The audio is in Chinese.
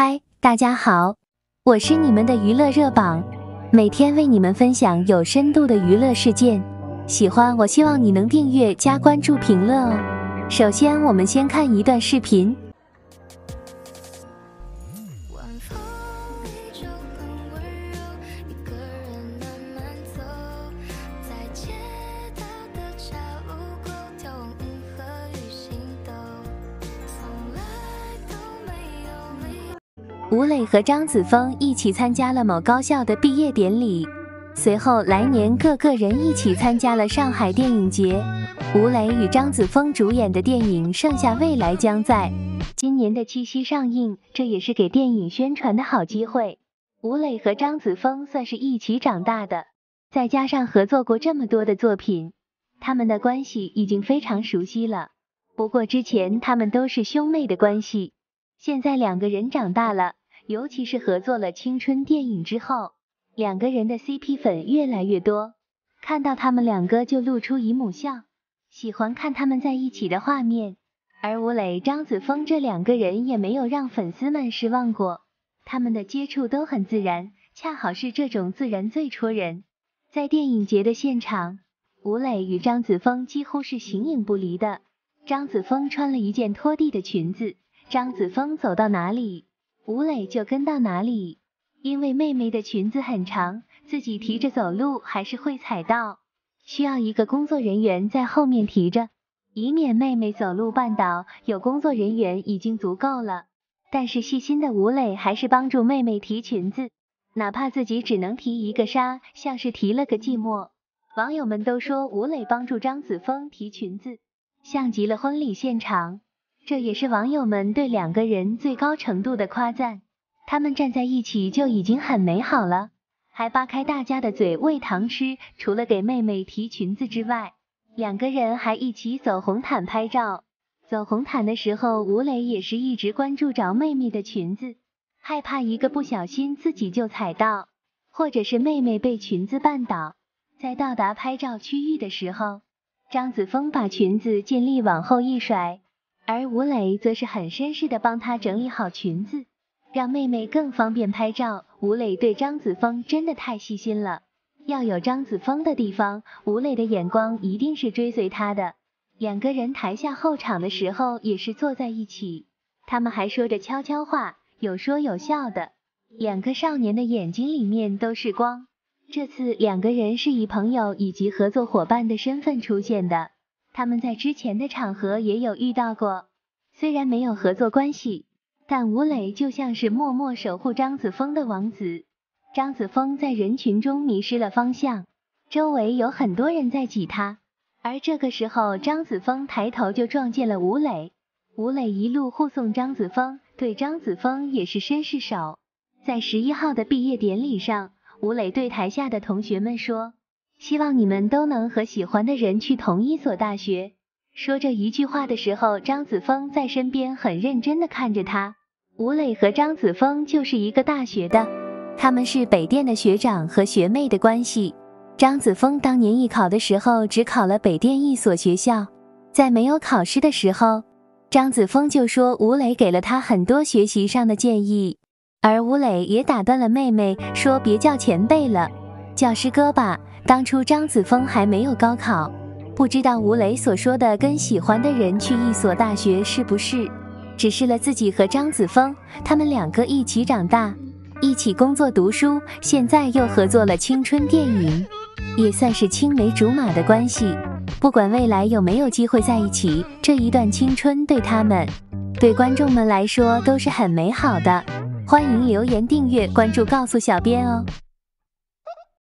嗨，大家好，我是你们的娱乐热榜，每天为你们分享有深度的娱乐事件。喜欢我希望你能订阅加关注评论哦。首先我们先看一段视频。吴磊和张子枫一起参加了某高校的毕业典礼，随后来年各人一起参加了上海电影节。吴磊与张子枫主演的电影《盛夏未来》将在今年的七夕上映，这也是给电影宣传的好机会。吴磊和张子枫算是一起长大的，再加上合作过这么多的作品，他们的关系已经非常熟悉了。不过之前他们都是兄妹的关系，现在两个人长大了，尤其是合作了青春电影之后，两个人的 CP 粉越来越多，看到他们两个就露出姨母笑，喜欢看他们在一起的画面。而吴磊、张子枫这两个人也没有让粉丝们失望过，他们的接触都很自然，恰好是这种自然最戳人。在电影节的现场，吴磊与张子枫几乎是形影不离的，张子枫穿了一件拖地的裙子，张子枫走到哪里，吴磊就跟到哪里，因为妹妹的裙子很长，自己提着走路还是会踩到，需要一个工作人员在后面提着，以免妹妹走路绊倒，有工作人员已经足够了。但是细心的吴磊还是帮助妹妹提裙子，哪怕自己只能提一个纱，像是提了个寂寞。网友们都说吴磊帮助张子枫提裙子，像极了婚礼现场。这也是网友们对两个人最高程度的夸赞，他们站在一起就已经很美好了，还扒开大家的嘴喂糖吃。除了给妹妹提裙子之外，两个人还一起走红毯拍照。走红毯的时候，吴磊也是一直关注着妹妹的裙子，害怕一个不小心自己就踩到，或者是妹妹被裙子绊倒。在到达拍照区域的时候，张子枫把裙子尽力往后一甩，而吴磊则是很绅士的帮她整理好裙子，让妹妹更方便拍照。吴磊对张子枫真的太细心了，要有张子枫的地方，吴磊的眼光一定是追随她的。两个人台下候场的时候也是坐在一起，他们还说着悄悄话，有说有笑的，两个少年的眼睛里面都是光。这次两个人是以朋友以及合作伙伴的身份出现的，他们在之前的场合也有遇到过，虽然没有合作关系，但吴磊就像是默默守护张子枫的王子。张子枫在人群中迷失了方向，周围有很多人在挤他，而这个时候张子枫抬头就撞见了吴磊，吴磊一路护送张子枫，对张子枫也是绅士手。在11号的毕业典礼上，吴磊对台下的同学们说，希望你们都能和喜欢的人去同一所大学。说这一句话的时候，张子枫在身边很认真的看着他。吴磊和张子枫就是一个大学的，他们是北电的学长和学妹的关系。张子枫当年艺考的时候只考了北电一所学校，在没有考试的时候，张子枫就说吴磊给了他很多学习上的建议，而吴磊也打断了妹妹说，别叫前辈了，叫师哥吧。当初张子枫还没有高考，不知道吴磊所说的跟喜欢的人去一所大学是不是只是了自己和张子枫，他们两个一起长大，一起工作读书，现在又合作了青春电影，也算是青梅竹马的关系。不管未来有没有机会在一起，这一段青春对他们对观众们来说都是很美好的。欢迎留言订阅关注告诉小编哦。